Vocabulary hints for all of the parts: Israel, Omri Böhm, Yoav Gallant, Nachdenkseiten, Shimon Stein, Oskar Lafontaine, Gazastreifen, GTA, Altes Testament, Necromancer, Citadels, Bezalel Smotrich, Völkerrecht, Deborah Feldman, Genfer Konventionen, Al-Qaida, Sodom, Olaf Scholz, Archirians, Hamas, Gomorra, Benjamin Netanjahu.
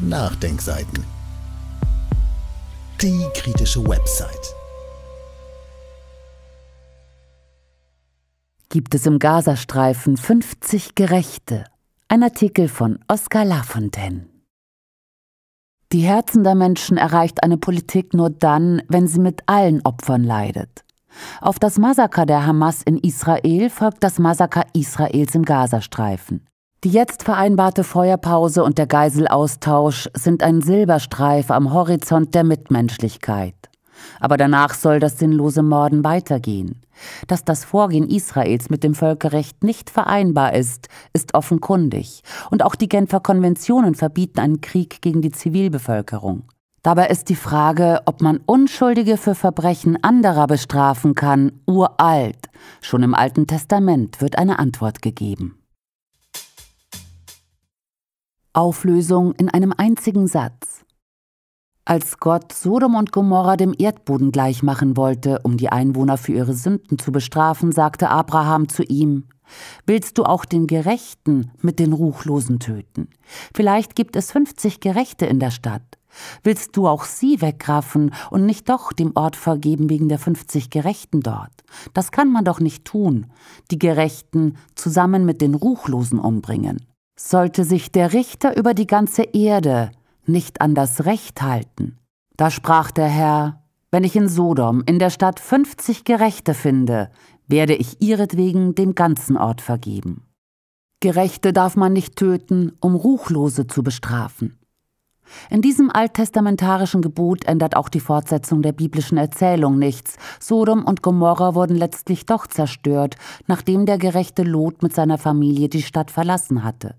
Nachdenkseiten. Die kritische Website. Gibt es im Gazastreifen 50 Gerechte? Ein Artikel von Oskar Lafontaine. Die Herzen der Menschen erreicht eine Politik nur dann, wenn sie mit allen Opfern leidet. Auf das Massaker der Hamas in Israel folgt das Massaker Israels im Gazastreifen. Die jetzt vereinbarte Feuerpause und der Geiselaustausch sind ein Silberstreif am Horizont der Mitmenschlichkeit. Aber danach soll das sinnlose Morden weitergehen. Dass das Vorgehen Israels mit dem Völkerrecht nicht vereinbar ist, ist offenkundig. Und auch die Genfer Konventionen verbieten einen Krieg gegen die Zivilbevölkerung. Dabei ist die Frage, ob man Unschuldige für Verbrechen anderer bestrafen kann, uralt. Schon im Alten Testament wird eine Antwort gegeben. Auflösung in einem einzigen Satz. Als Gott Sodom und Gomorra dem Erdboden gleichmachen wollte, um die Einwohner für ihre Sünden zu bestrafen, sagte Abraham zu ihm: Willst du auch den Gerechten mit den Ruchlosen töten? Vielleicht gibt es 50 Gerechte in der Stadt. Willst du auch sie wegraffen und nicht doch dem Ort vergeben wegen der 50 Gerechten dort? Das kann man doch nicht tun, die Gerechten zusammen mit den Ruchlosen umbringen. Sollte sich der Richter über die ganze Erde nicht an das Recht halten. Da sprach der Herr: Wenn ich in Sodom, in der Stadt, 50 Gerechte finde, werde ich ihretwegen dem ganzen Ort vergeben. Gerechte darf man nicht töten, um Ruchlose zu bestrafen. In diesem alttestamentarischen Gebot ändert auch die Fortsetzung der biblischen Erzählung nichts. Sodom und Gomorra wurden letztlich doch zerstört, nachdem der gerechte Lot mit seiner Familie die Stadt verlassen hatte.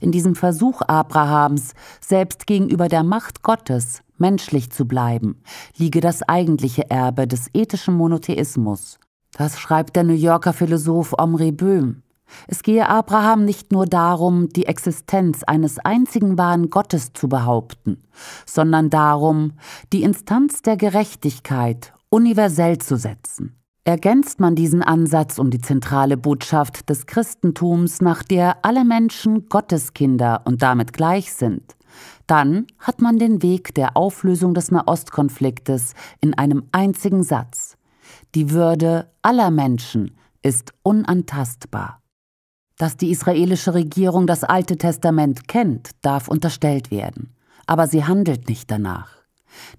In diesem Versuch Abrahams, selbst gegenüber der Macht Gottes menschlich zu bleiben, liege das eigentliche Erbe des ethischen Monotheismus. Das schreibt der New Yorker Philosoph Omri Böhm. Es gehe Abraham nicht nur darum, die Existenz eines einzigen wahren Gottes zu behaupten, sondern darum, die Instanz der Gerechtigkeit universell zu setzen. Ergänzt man diesen Ansatz um die zentrale Botschaft des Christentums, nach der alle Menschen Gotteskinder und damit gleich sind, dann hat man den Weg der Auflösung des Nahostkonfliktes in einem einzigen Satz. Die Würde aller Menschen ist unantastbar. Dass die israelische Regierung das Alte Testament kennt, darf unterstellt werden, aber sie handelt nicht danach.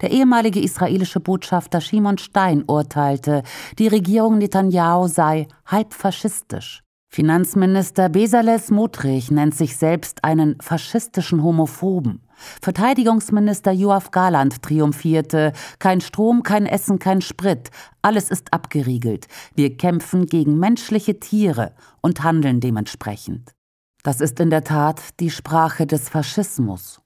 Der ehemalige israelische Botschafter Shimon Stein urteilte, die Regierung Netanjahu sei halb faschistisch. Finanzminister Bezalel Smotrich nennt sich selbst einen faschistischen Homophoben. Verteidigungsminister Yoav Gallant triumphierte: Kein Strom, kein Essen, kein Sprit. Alles ist abgeriegelt. Wir kämpfen gegen menschliche Tiere und handeln dementsprechend. Das ist in der Tat die Sprache des Faschismus.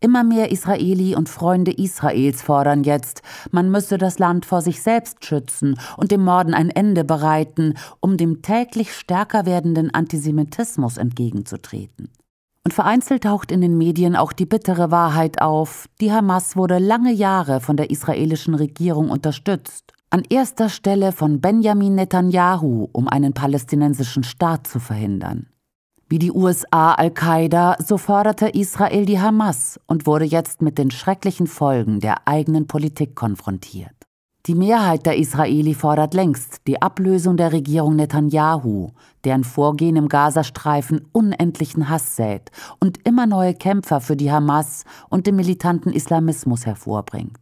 Immer mehr Israeli und Freunde Israels fordern jetzt, man müsse das Land vor sich selbst schützen und dem Morden ein Ende bereiten, um dem täglich stärker werdenden Antisemitismus entgegenzutreten. Und vereinzelt taucht in den Medien auch die bittere Wahrheit auf: Die Hamas wurde lange Jahre von der israelischen Regierung unterstützt, an erster Stelle von Benjamin Netanjahu, um einen palästinensischen Staat zu verhindern. Wie die USA Al-Qaida, so förderte Israel die Hamas und wurde jetzt mit den schrecklichen Folgen der eigenen Politik konfrontiert. Die Mehrheit der Israeli fordert längst die Ablösung der Regierung Netanjahu, deren Vorgehen im Gazastreifen unendlichen Hass sät und immer neue Kämpfer für die Hamas und den militanten Islamismus hervorbringt.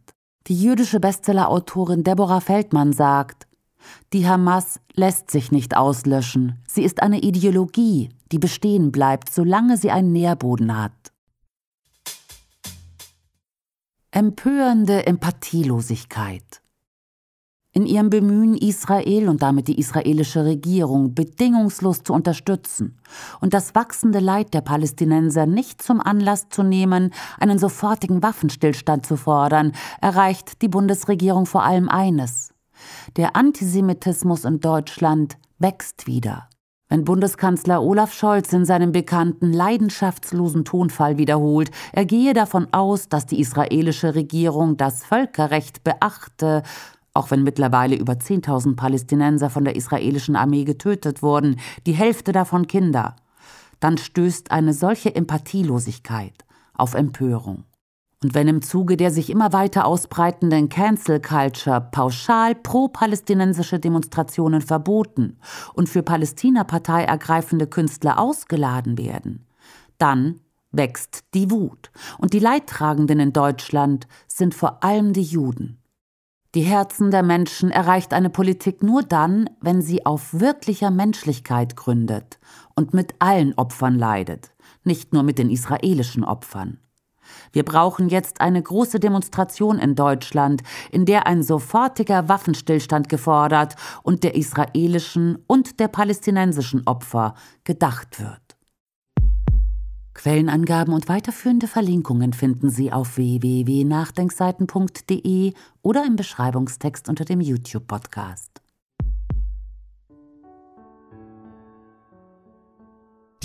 Die jüdische Bestsellerautorin Deborah Feldman sagt: Die Hamas lässt sich nicht auslöschen. Sie ist eine Ideologie, die bestehen bleibt, solange sie einen Nährboden hat. Empörende Empathielosigkeit. In ihrem Bemühen, Israel und damit die israelische Regierung bedingungslos zu unterstützen und das wachsende Leid der Palästinenser nicht zum Anlass zu nehmen, einen sofortigen Waffenstillstand zu fordern, erreicht die Bundesregierung vor allem eines: Der Antisemitismus in Deutschland wächst wieder. Wenn Bundeskanzler Olaf Scholz in seinem bekannten leidenschaftslosen Tonfall wiederholt, er gehe davon aus, dass die israelische Regierung das Völkerrecht beachte, auch wenn mittlerweile über 10.000 Palästinenser von der israelischen Armee getötet wurden, die Hälfte davon Kinder, dann stößt eine solche Empathielosigkeit auf Empörung. Und wenn im Zuge der sich immer weiter ausbreitenden Cancel Culture pauschal pro-palästinensische Demonstrationen verboten und für Palästina-Partei ergreifende Künstler ausgeladen werden, dann wächst die Wut. Und die Leidtragenden in Deutschland sind vor allem die Juden. Die Herzen der Menschen erreicht eine Politik nur dann, wenn sie auf wirklicher Menschlichkeit gründet und mit allen Opfern leidet, nicht nur mit den israelischen Opfern. Wir brauchen jetzt eine große Demonstration in Deutschland, in der ein sofortiger Waffenstillstand gefordert und der israelischen und der palästinensischen Opfer gedacht wird. Quellenangaben und weiterführende Verlinkungen finden Sie auf www.nachdenkseiten.de oder im Beschreibungstext unter dem YouTube-Podcast.